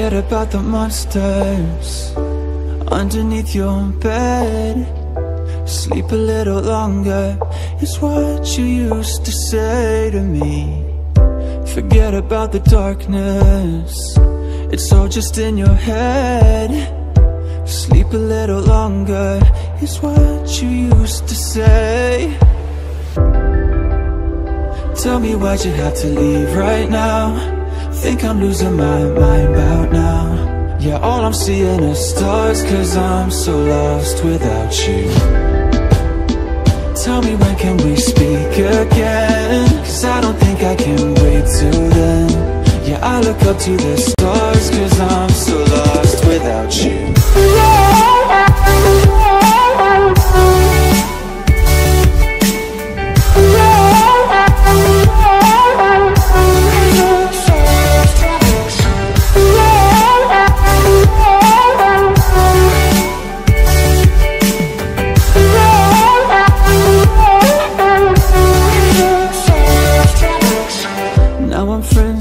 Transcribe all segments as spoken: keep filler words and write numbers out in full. Forget about the monsters underneath your bed. Sleep a little longer is what you used to say to me. Forget about the darkness, it's all just in your head. Sleep a little longer is what you used to say. Tell me why'd you have to leave right now? Think I'm losing my mind about now. Yeah, all I'm seeing are stars, cause I'm so lost without you. Tell me when can we speak again, cause I don't think I can wait till then. Yeah, I look up to the stars, cause I'm so lost without you.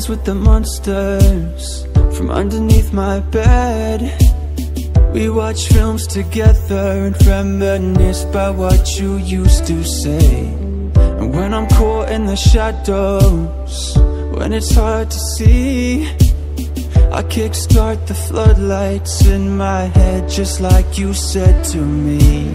With the monsters from underneath my bed, we watch films together and reminisce by what you used to say. And when I'm caught in the shadows, when it's hard to see, I kickstart the floodlights in my head, just like you said to me.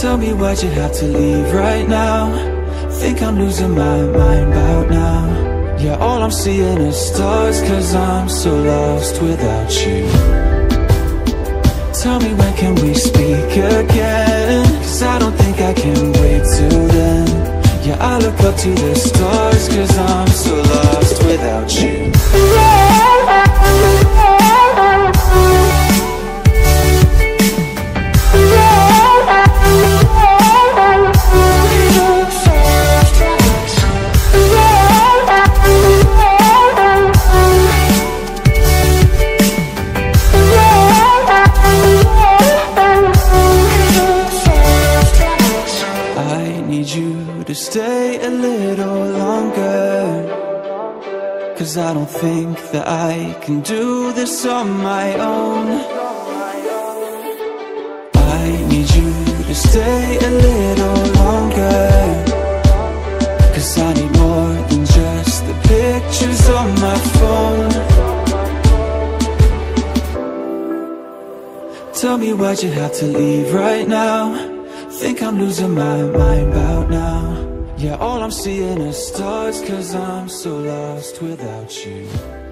Tell me why'd you have to leave right now? Think I'm losing my mind about now. Yeah, all I'm seeing is stars, cause I'm so lost without you. Tell me when can we speak again, cause I don't think I can wait till then. Yeah, I look up to the stars, cause I'm so lost without you. Stay a little longer, cause I don't think that I can do this on my own. I need you to stay a little longer, cause I need more than just the pictures on my phone. Tell me why'd you have to leave right now? Think I'm losing my mind about now. Yeah, all I'm seeing are stars, cause I'm so lost without you.